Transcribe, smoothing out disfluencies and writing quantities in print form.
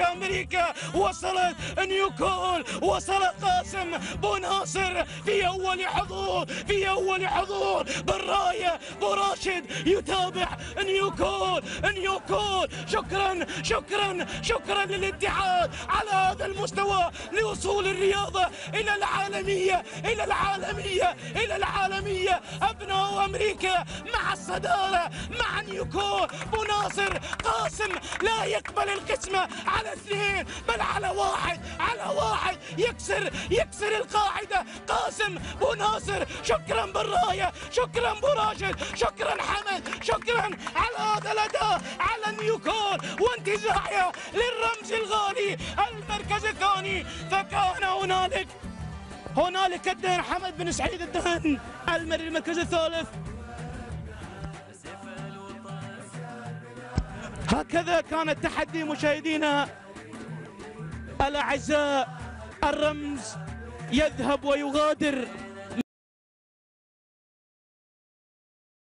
أمريكا، وصلت نيكول، وصل قاسم أبو ناصر في أول حضور بالراية. براشد يتابع نيكول. شكرا للاتحاد على هذا المستوى لوصول الرياضة إلى العالمية. أبناء أمريكا مع الصدارة، مع نيكول، أبو ناصر، قاسم. لا يقبل القسمة على 2 بل على واحد. يكسر القاعدة قاسم أبو ناصر. شكرا بالراية، شكرا براشد، شكرا حمد، شكرا على هذا الأداء على نيكول وانتزاعها للرمز الغالي المركز الثاني. فكان هنالك الدهن حمد بن سعيد الدهن المركز الثالث. هكذا كان التحدي مشاهدينا الأعزاء، الرمز يذهب ويغادر.